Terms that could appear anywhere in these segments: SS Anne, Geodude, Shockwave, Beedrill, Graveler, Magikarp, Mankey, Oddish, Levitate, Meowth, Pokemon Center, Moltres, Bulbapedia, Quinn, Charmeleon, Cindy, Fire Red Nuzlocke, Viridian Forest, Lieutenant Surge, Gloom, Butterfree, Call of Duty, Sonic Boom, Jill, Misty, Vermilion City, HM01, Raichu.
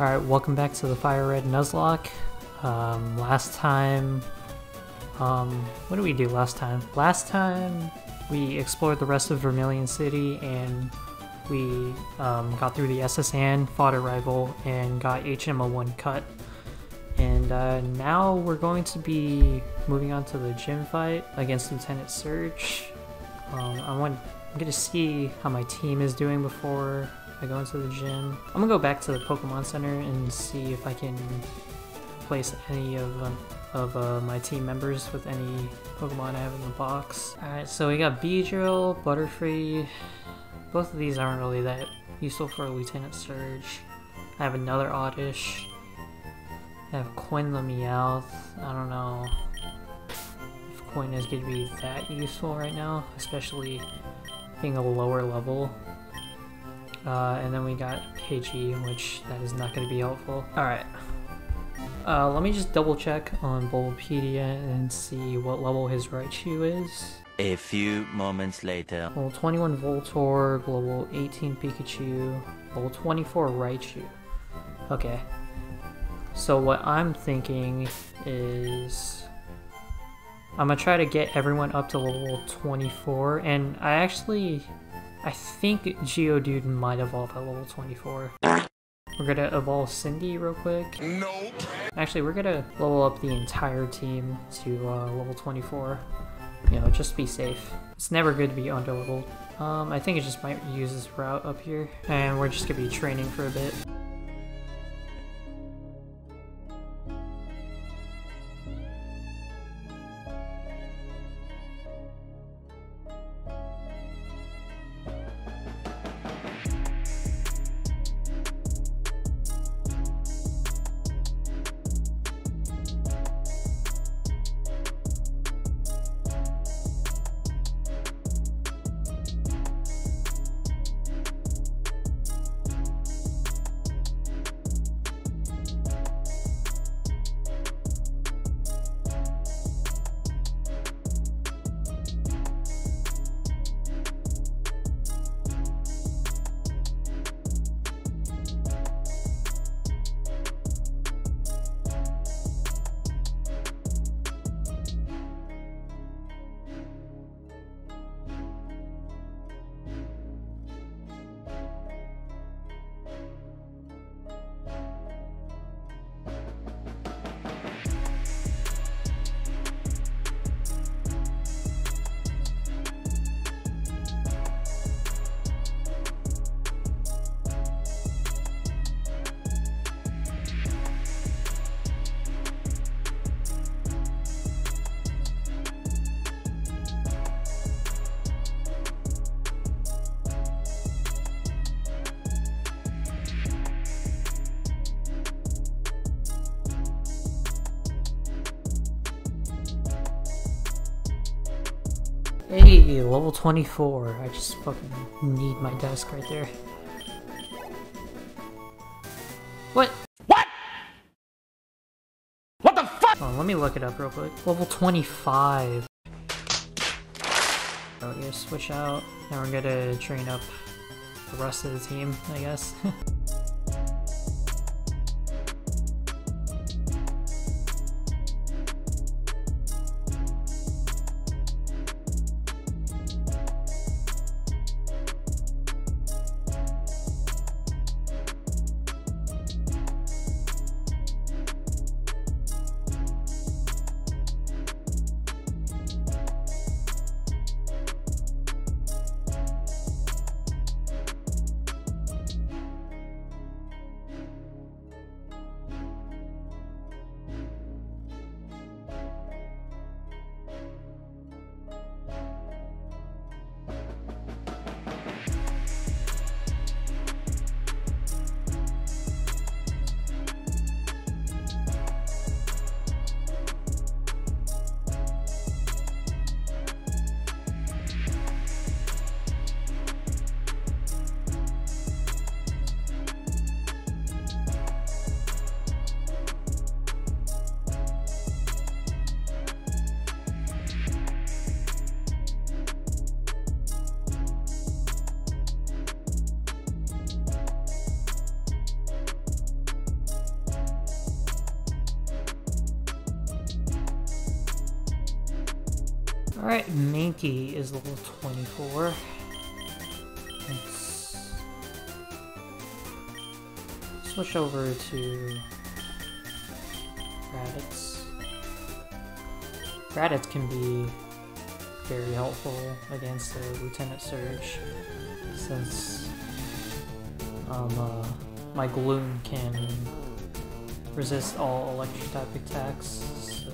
Alright, welcome back to the Fire Red Nuzlocke. Last time... what did we do last time? Last time we explored the rest of Vermilion City and we got through the SS Anne, fought a rival, and got HM01 cut. And now we're going to be moving on to the gym fight against Lieutenant Surge. I'm gonna see how my team is doing before I go into the gym. I'm gonna go back to the Pokemon Center and see if I can place any of my team members with any Pokemon I have in the box. Alright, so we got Beedrill, Butterfree. Both of these aren't really that useful for a Lieutenant Surge. I have another Oddish. I have Quinn the Meowth. I don't know if Quinn is gonna be that useful right now, especially being a lower level. And then we got Pidgey, which that is not going to be helpful. Alright, let me just double check on Bulbapedia and see what level his Raichu is. A few moments later. Level 21 Voltorb, level 18 Pikachu, level 24 Raichu. Okay, so what I'm thinking is I'm going to try to get everyone up to level 24, and I think Geodude might evolve at level 24. We're gonna evolve Cindy real quick. Nope. Actually, we're gonna level up the entire team to level 24. You know, just be safe. It's never good to be underleveled. I think I just might use this route up here. And we're just gonna be training for a bit. Hey, level 24. I just fucking need my desk right there. What? What? What the fuck? Hold on, let me look it up real quick. Level 25. Oh, you switch out. Now we're gonna train up the rest of the team, I guess. Alright, Mankey is level 24. Let's switch over to Raditz. Raditz can be very helpful against the Lieutenant Surge, since my Gloom can resist all electric type attacks. So.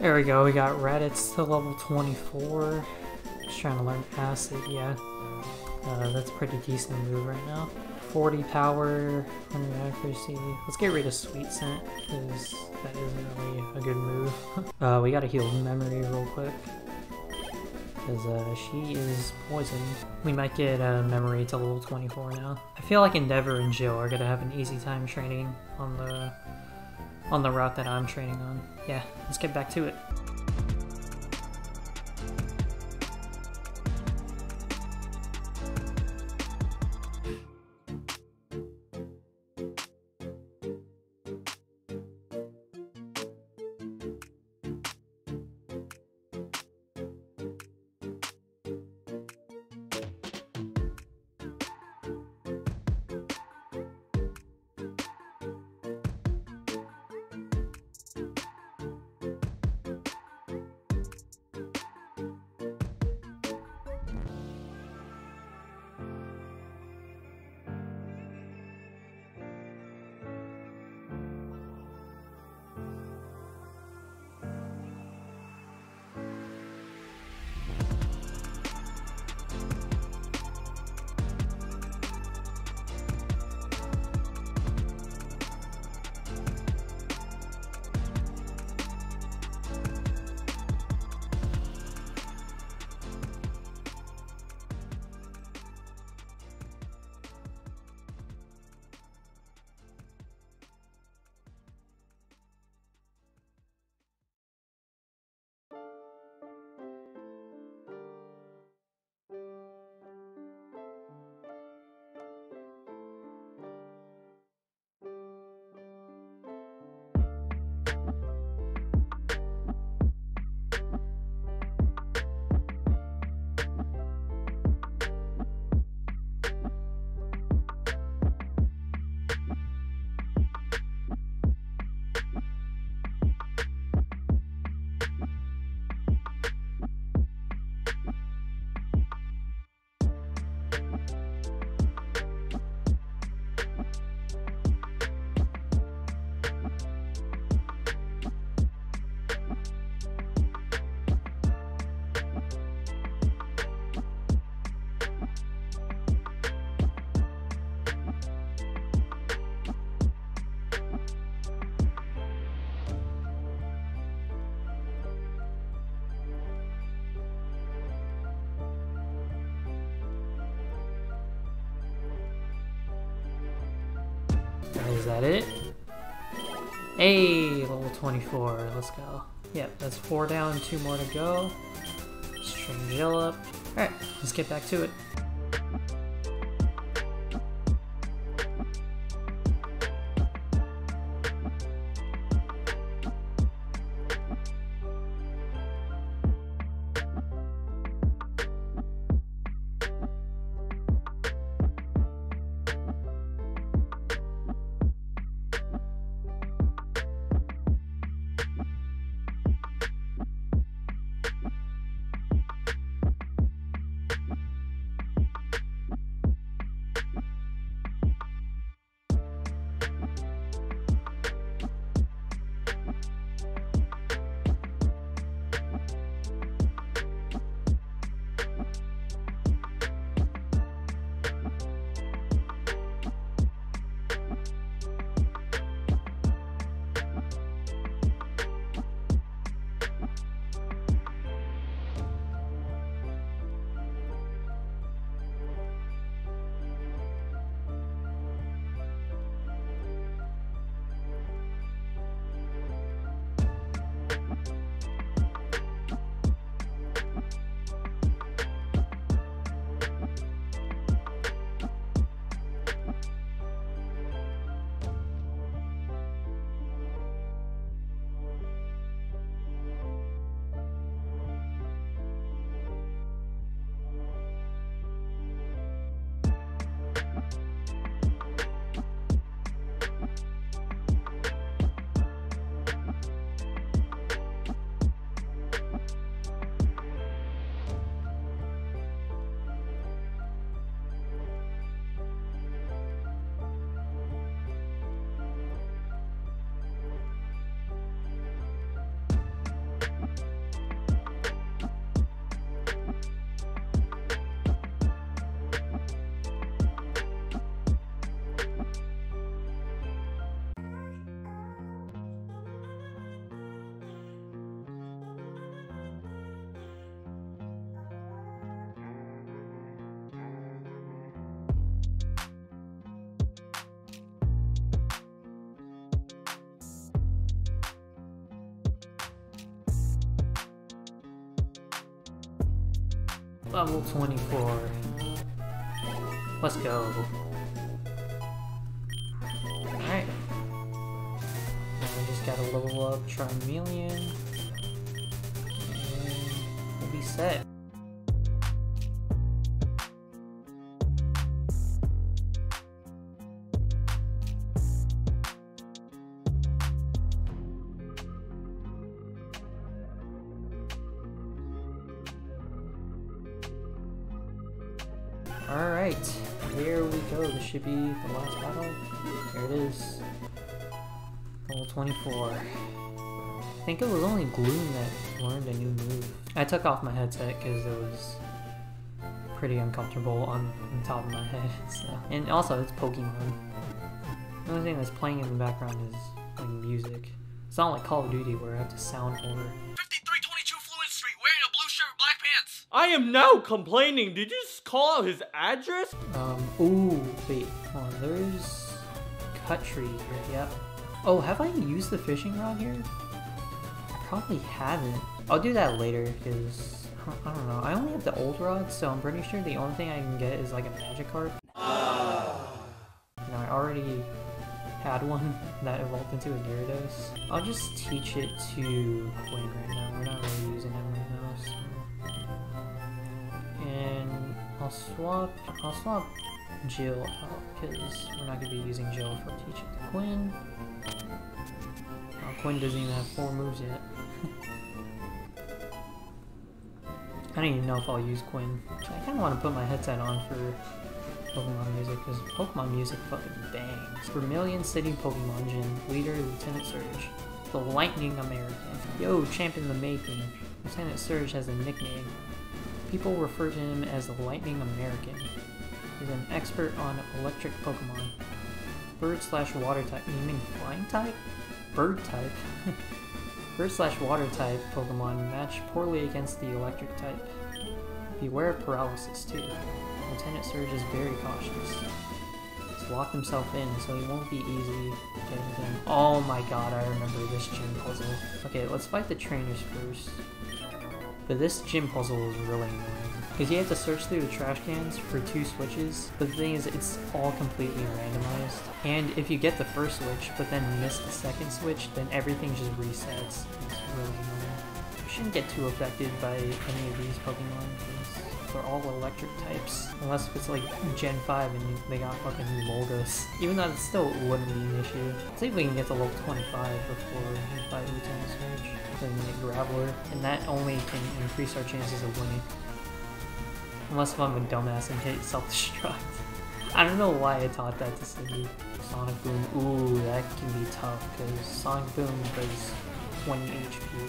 There we go, we got Raditz to level 24. Just trying to learn Acid, yeah. That's a pretty decent move right now. 40 power, 100 accuracy. Let's get rid of Sweet Scent, because that isn't really a good move. We gotta heal Memory real quick, because she is poisoned. We might get Memory to level 24 now. I feel like Endeavor and Jill are gonna have an easy time training on the route that I'm training on. Yeah, let's get back to it. Is that it? Hey, level 24. Let's go. Yep, that's 4 down, 2 more to go. Just trim Jill up. Alright, let's get back to it. Level 24. Let's go. Alright. Now we just gotta level up Charmeleon. And we'll be set. Alright, here we go. This should be the last battle. Here it is. Level 24. I think it was only Gloom that learned a new move. I took off my headset because it was pretty uncomfortable on top of my head. So. And also, it's Pokemon. The only thing that's playing in the background is like music. It's not like Call of Duty where I have to sound over. I am now complaining. Did you just call out his address? Ooh, wait, hold on. There's cut tree here, yep. Oh, have I used the fishing rod here? I probably haven't. I'll do that later, because I don't know. I only have the old rod, so I'm pretty sure the only thing I can get is like a Magikarp. No, I already had one that evolved into a Gyarados. I'll just teach it to Quinn right now. We're not really using him right now, so. And I'll swap Jill out because we're not going to be using Jill for teaching to Quinn. Oh, Quinn doesn't even have 4 moves yet. I don't even know if I'll use Quinn. I kind of want to put my headset on for Pokemon music because Pokemon music fucking bangs. Vermilion City Pokemon Gym, leader Lieutenant Surge, the Lightning American. Yo, champ in the making. Lieutenant Surge has a nickname. People refer to him as the Lightning American. He's an expert on electric Pokemon. Bird/water type. You mean flying type? Bird type? Bird/water type Pokemon match poorly against the electric type. Beware of paralysis too. Lieutenant Surge is very cautious. His locked himself in, so he won't be easy getting him. Oh my god, I remember this gym puzzle. Okay, let's fight the trainers first. But this gym puzzle is really annoying, because you have to search through the trash cans for 2 switches, but the thing is, it's all completely randomized. And if you get the first switch, but then miss the second switch, then everything just resets. It's really annoying. You shouldn't get too affected by any of these Pokemon, because they're all electric types. Unless it's like Gen 5 and they got fucking Moltres. Even though it still wouldn't be an issue. Let's see if we can get to level 25 before we fight Lieutenant Surge. Then the Graveler, and that only can increase our chances of winning. Unless if I'm a dumbass and hit self-destruct. I don't know why I taught that to Cindy. Sonic Boom, ooh, that can be tough, because Sonic Boom does 20 HP.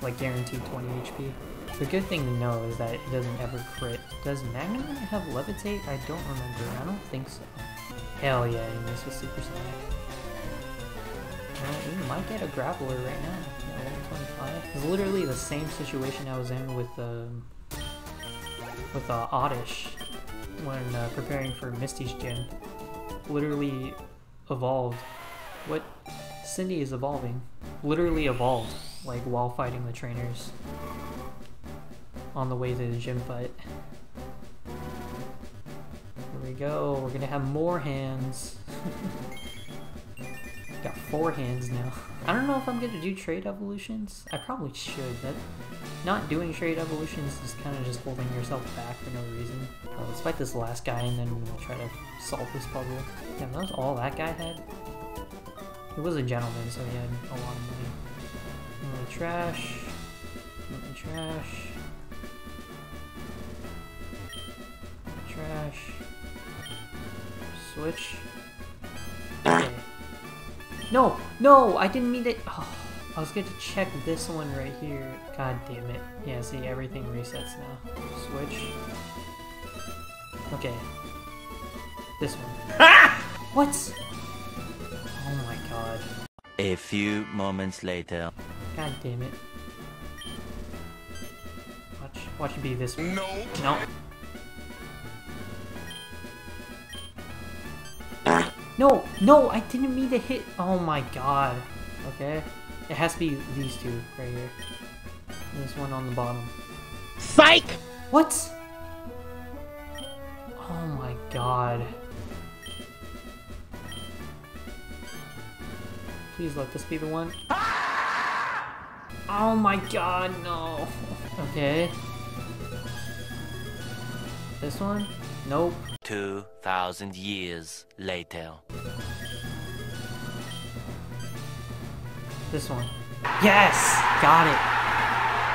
Like, guaranteed 20 HP. The good thing to know is that it doesn't ever crit. Does Magnemite have Levitate? I don't remember, I don't think so. Hell yeah, you missed with Super Sonic. Well, we might get a Graveler right now, at level 25. It's literally the same situation I was in with Oddish when preparing for Misty's gym. Literally evolved. What? Cindy is evolving. Literally evolved, like while fighting the trainers on the way to the gym fight. Here we go, we're gonna have more hands. Got 4 hands now. I don't know if I'm gonna do trade evolutions. I probably should, but not doing trade evolutions is kind of just holding yourself back for no reason. Let's fight this last guy and then we'll try to solve this puzzle. Damn, that was all that guy had? He was a gentleman, so he had a lot of money. I'm gonna trash. I'm gonna trash. Trash. Switch. Okay. No! No! I didn't mean it! Oh. I was going to check this one right here. God damn it. Yeah, see, everything resets now. Switch. Okay. This one. Ah! What? Oh my god. A few moments later. God damn it. Watch it be this one. No. No. No, no, I didn't mean to hit. Oh my god. Okay. It has to be these two right here. And this one on the bottom. Psych! What? Oh my god. Please let this be the one. Ah! Oh my god, no. Okay. This one? Nope. 2,000 years later. This one. Yes! Got it!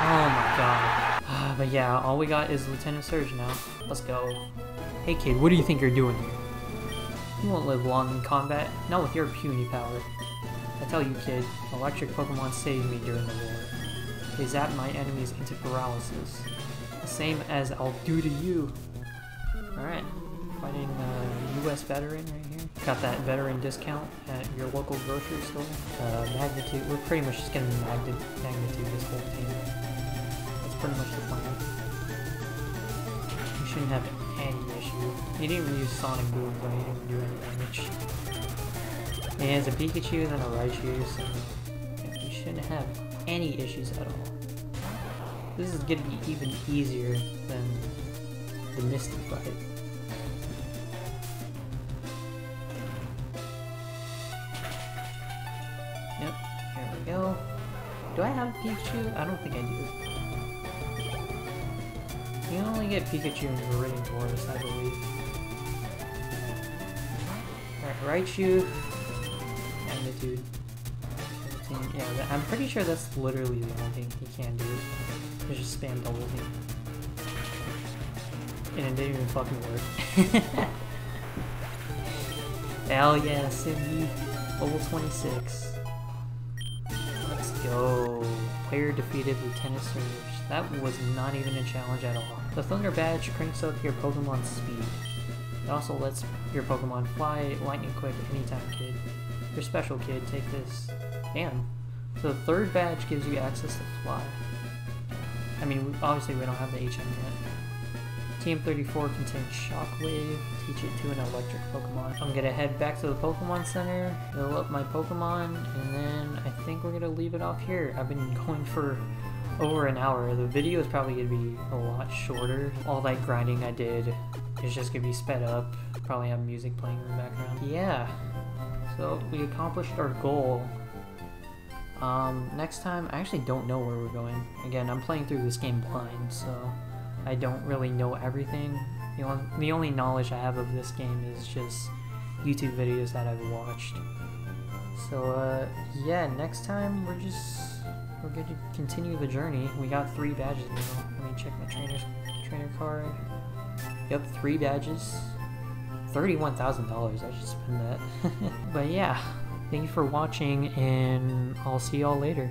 Oh my god. But yeah, all we got is Lieutenant Surge now. Let's go. Hey kid, what do you think you're doing here? You won't live long in combat, not with your puny power. I tell you kid, electric Pokemon saved me during the war. They zapped my enemies into paralysis. The same as I'll do to you. Alright, fighting the US veteran right here. Got that veteran discount at your local grocery store. Magnitude, we're pretty much just gonna magnitude this whole team. That's pretty much the plan. You shouldn't have any issue. You didn't even use Sonic Boom, but you didn't do any damage. And it's a Pikachu and then a Raichu, so you shouldn't have any issues at all. This is gonna be even easier than the Misty fight. Yep, here we go. Do I have Pikachu? I don't think I do. You can only get Pikachu in Viridian Forest, I believe. Alright, Raichu. Magnitude. 13. Yeah, I'm pretty sure that's literally the only thing he can do. Is just spam double team. And it didn't even fucking work. Hell yeah, Cindy. Level 26. Go. Player defeated Lieutenant Surge. That was not even a challenge at all. The Thunder Badge cranks up your Pokemon's speed. It also lets your Pokemon fly lightning quick anytime, kid. You're special, kid. Take this. Damn. So the third badge gives you access to fly. I mean, obviously we don't have the HM yet. TM34 contains Shockwave. Teach it to an electric Pokemon. I'm gonna head back to the Pokemon Center, fill up my Pokemon, and then I think we're gonna leave it off here. I've been going for over an hour. The video is probably gonna be a lot shorter. All that grinding I did is just gonna be sped up. Probably have music playing in the background. Yeah, so we accomplished our goal. Next time, I actually don't know where we're going. Again, I'm playing through this game blind, so I don't really know everything. The only knowledge I have of this game is just YouTube videos that I've watched. So, yeah, next time we're gonna continue the journey. We got 3 badges now. Let me check my trainer card. Yep, 3 badges. $31,000, I should spend that. But yeah. Thank you for watching, and I'll see y'all later.